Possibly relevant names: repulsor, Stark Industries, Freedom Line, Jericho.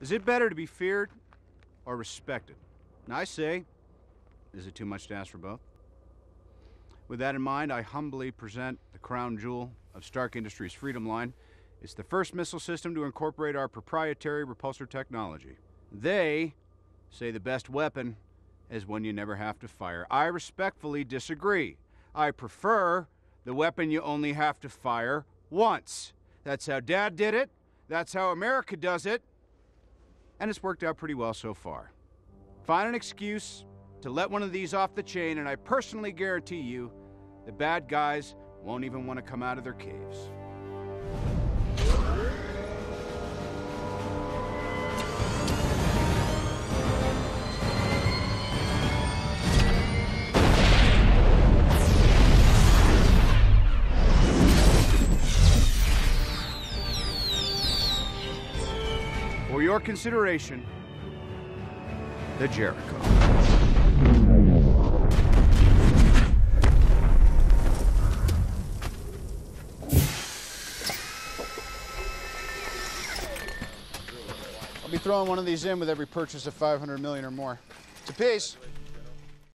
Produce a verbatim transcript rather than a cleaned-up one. Is it better to be feared or respected? And I say, is it too much to ask for both? With that in mind, I humbly present the crown jewel of Stark Industries' Freedom Line. It's the first missile system to incorporate our proprietary repulsor technology. They say the best weapon is one you never have to fire. I respectfully disagree. I prefer the weapon you only have to fire once. That's how Dad did it. That's how America does it. And it's worked out pretty well so far. Find an excuse to let one of these off the chain, and I personally guarantee you the bad guys won't even want to come out of their caves. For your consideration, the Jericho. I'll be throwing one of these in with every purchase of five hundred million or more. It's a piece.